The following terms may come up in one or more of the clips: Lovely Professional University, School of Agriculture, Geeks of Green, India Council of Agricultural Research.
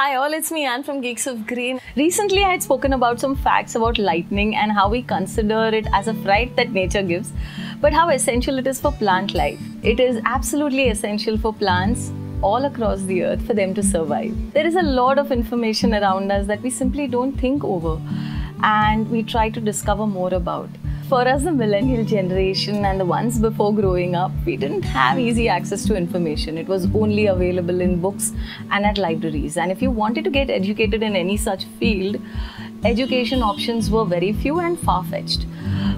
Hi all, it's me Ann from Geeks of Green. Recently I had spoken about some facts about lightning and how we consider it as a fright that nature gives, but how essential it is for plant life. It is absolutely essential for plants all across the earth for them to survive. There is a lot of information around us that we simply don't think over and we try to discover more about. For us, the millennial generation and the ones before growing up, we didn't have easy access to information. It was only available in books and at libraries. And if you wanted to get educated in any such field, education options were very few and far-fetched.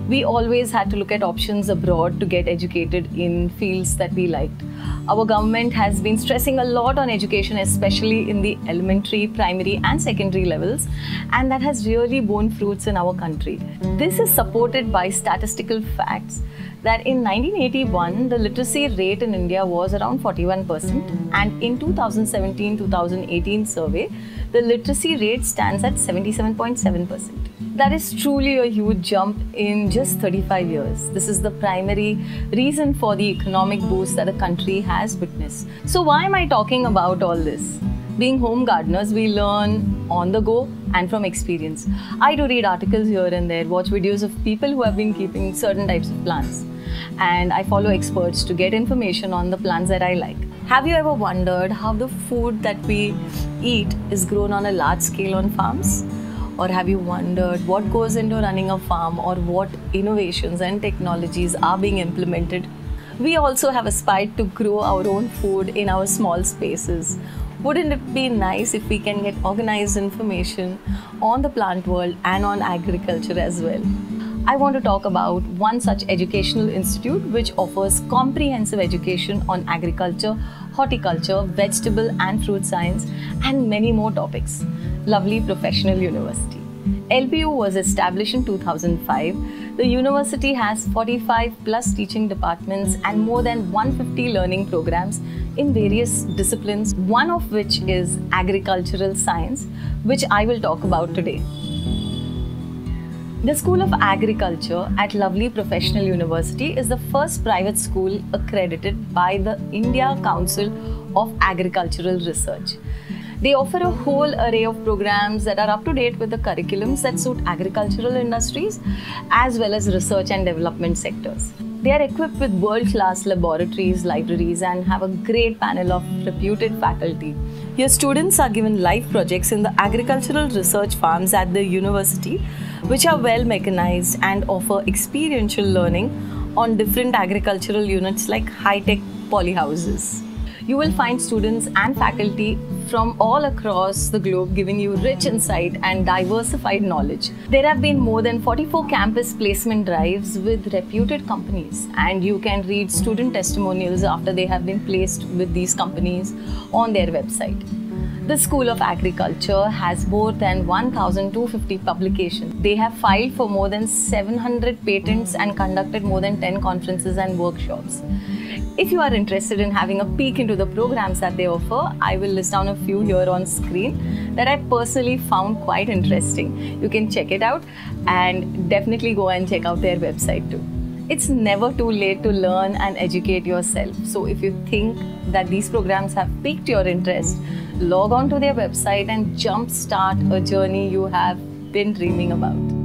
We always had to look at options abroad to get educated in fields that we liked. Our government has been stressing a lot on education, especially in the elementary, primary and secondary levels, and that has really borne fruits in our country. This is supported by statistical facts that in 1981, the literacy rate in India was around 41%, and in 2017-2018 survey, the literacy rate stands at 77.7%. That is truly a huge jump in just 35 years. This is the primary reason for the economic boost that the country has witnessed. So why am I talking about all this? Being home gardeners, we learn on the go and from experience. I do read articles here and there, watch videos of people who have been keeping certain types of plants, and I follow experts to get information on the plants that I like. Have you ever wondered how the food that we eat is grown on a large scale on farms? Or have you wondered what goes into running a farm or what innovations and technologies are being implemented? We also have aspired to grow our own food in our small spaces. Wouldn't it be nice if we can get organized information on the plant world and on agriculture as well? I want to talk about one such educational institute which offers comprehensive education on agriculture, horticulture, vegetable and fruit science and many more topics. Lovely Professional University. LPU was established in 2005. The university has 45+ teaching departments and more than 150 learning programs in various disciplines, one of which is agricultural science, which I will talk about today. The School of Agriculture at Lovely Professional University is the first private school accredited by the India Council of Agricultural Research. They offer a whole array of programs that are up to date with the curriculums that suit agricultural industries as well as research and development sectors. They are equipped with world-class laboratories, libraries, and have a great panel of reputed faculty. Your students are given live projects in the agricultural research farms at the university, which are well mechanized and offer experiential learning on different agricultural units like high-tech polyhouses. You will find students and faculty from all across the globe giving you rich insight and diversified knowledge. There have been more than 44 campus placement drives with reputed companies, and you can read student testimonials after they have been placed with these companies on their website. The School of Agriculture has more than 1,250 publications. They have filed for more than 700 patents and conducted more than 10 conferences and workshops. If you are interested in having a peek into the programs that they offer, I will list down a few here on screen that I personally found quite interesting. You can check it out and definitely go and check out their website too. It's never too late to learn and educate yourself. So if you think that these programs have piqued your interest, log on to their website and jumpstart a journey you have been dreaming about.